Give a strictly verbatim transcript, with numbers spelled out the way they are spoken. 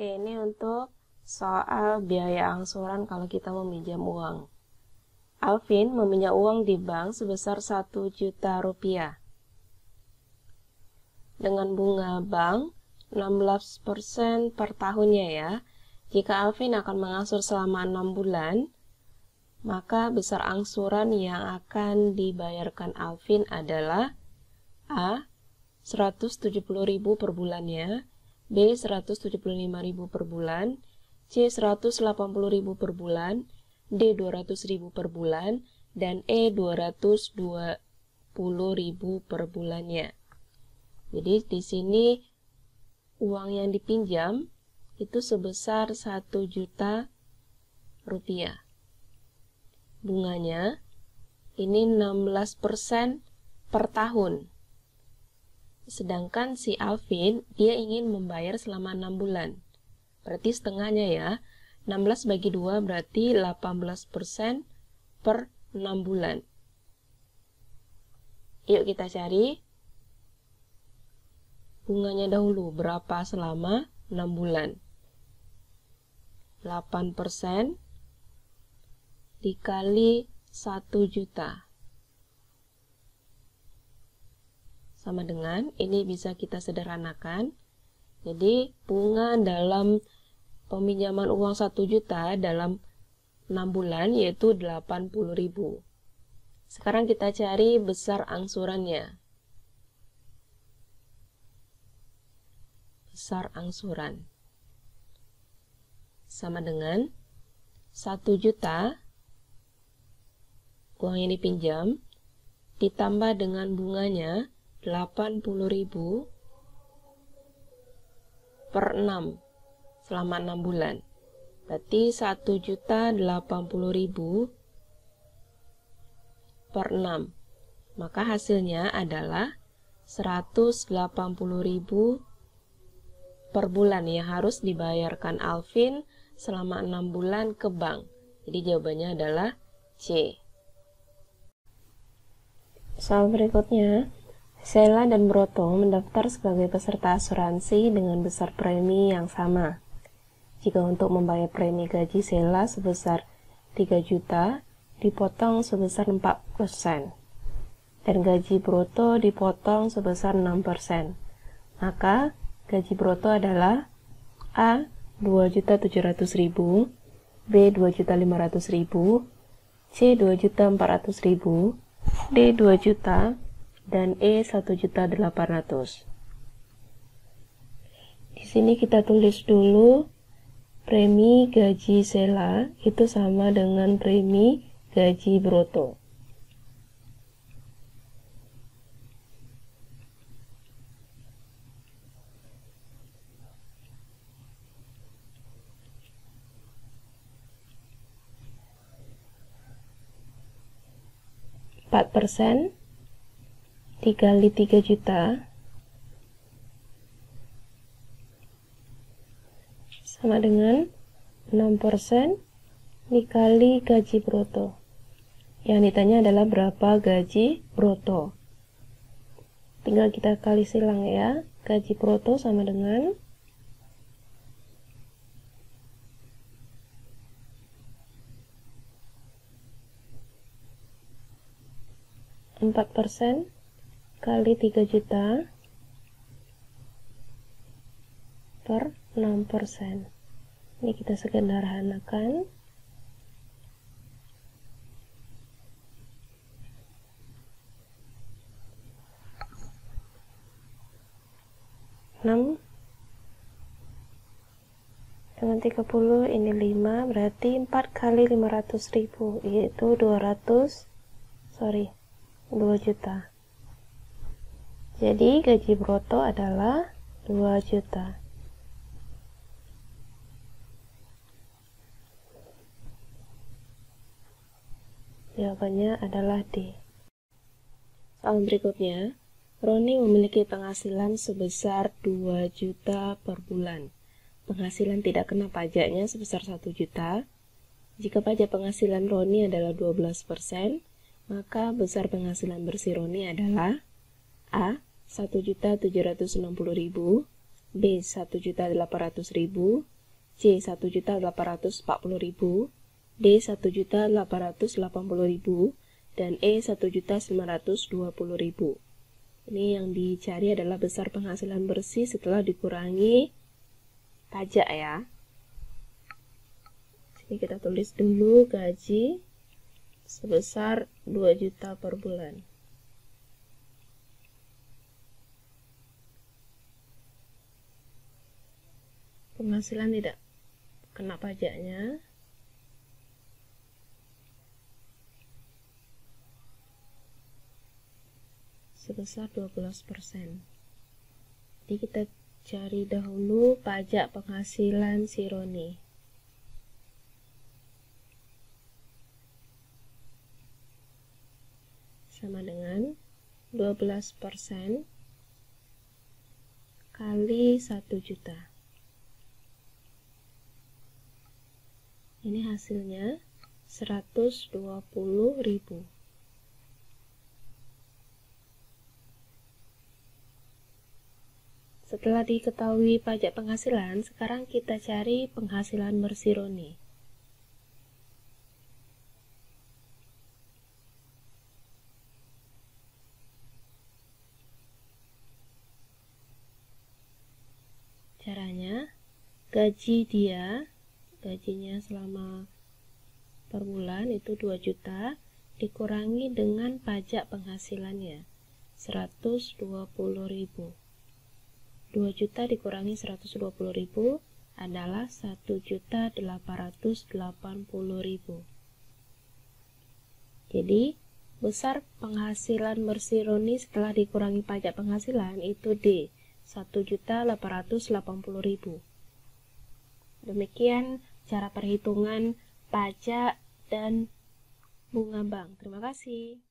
Oke, ini untuk soal biaya angsuran kalau kita meminjam uang. Alvin meminjam uang di bank sebesar satu juta rupiah. Dengan bunga bank enam belas persen per tahunnya ya. Jika Alvin akan mengangsur selama enam bulan, maka besar angsuran yang akan dibayarkan Alvin adalah A. seratus tujuh puluh ribu per bulannya, B. seratus tujuh puluh lima ribu per bulan, C. seratus delapan puluh ribu per bulan, D. dua ratus ribu per bulan, dan E. dua ratus dua puluh ribu per bulannya. Jadi di sini uang yang dipinjam itu sebesar satu juta rupiah. Bunganya ini enam belas persen per tahun. Sedangkan si Alvin dia ingin membayar selama enam bulan. Berarti setengahnya ya. enam belas bagi dua berarti delapan belas persen per enam bulan. Yuk kita cari bunganya dahulu, berapa selama enam bulan. delapan persen dikali satu juta. Sama dengan, ini bisa kita sederhanakan. Jadi bunga dalam peminjaman uang satu juta dalam enam bulan yaitu delapan puluh ribu. Sekarang kita cari besar angsurannya. Besar angsuran sama dengan satu juta uang yang dipinjam ditambah dengan bunganya delapan puluh ribu per enam selama enam bulan. Berarti satu juta delapan puluh ribu per enam. Maka hasilnya adalah seratus delapan puluh ribu per bulan yang harus dibayarkan Alvin selama enam bulan ke bank. Jadi jawabannya adalah C. Soal berikutnya, Sheila dan Broto mendaftar sebagai peserta asuransi dengan besar premi yang sama. Jika untuk membayar premi gaji Sheila sebesar tiga juta dipotong sebesar empat persen dan gaji Broto dipotong sebesar enam persen, maka gaji Broto adalah A. dua juta tujuh ratus ribu, B. dua juta lima ratus ribu, C. dua juta empat ratus ribu, D. dua juta dan E. satu juta delapan ratus ribu. Di sini kita tulis dulu premi gaji Sheila itu sama dengan premi gaji Broto. empat persen dikali tiga juta sama dengan enam persen dikali gaji Broto. Yang ditanya adalah berapa gaji Broto. Tinggal kita kali silang ya. Gaji Broto sama dengan empat persen kali tiga juta per enam persen. Ini kita sederhanakan. enam dengan tiga puluh ini lima, berarti empat kali lima ratus ribu yaitu dua ratus sorry dua juta. Jadi gaji Broto adalah dua juta. Jawabannya adalah D. Soal berikutnya, Roni memiliki penghasilan sebesar dua juta per bulan. Penghasilan tidak kena pajaknya sebesar satu juta. Jika pajak penghasilan Roni adalah dua belas persen, maka besar penghasilan bersih Roni adalah A. satu juta tujuh ratus enam puluh ribu, B satu juta delapan ratus ribu, C satu juta delapan ratus empat puluh ribu, D satu juta delapan ratus delapan puluh ribu, dan E satu juta sembilan ratus dua puluh ribu. Ini yang dicari adalah besar penghasilan bersih setelah dikurangi pajak ya. Sini kita tulis dulu gaji sebesar dua juta per bulan. Penghasilan tidak kena pajaknya. Sebesar dua belas persen. Jadi kita cari dahulu pajak penghasilan si Roni. Sama dengan dua belas persen kali satu juta. Ini hasilnya seratus dua puluh ribu. Setelah diketahui pajak penghasilan, sekarang kita cari penghasilan bersih Roni. Caranya, gaji dia gajinya selama per bulan itu dua juta dikurangi dengan pajak penghasilannya seratus dua puluh ribu. dua juta dikurangi seratus dua puluh ribu adalah satu juta delapan ratus delapan puluh ribu. Jadi besar penghasilan bersih Roni setelah dikurangi pajak penghasilan itu D satu juta delapan ratus delapan puluh ribu. Demikian cara perhitungan pajak dan bunga bank. Terima kasih.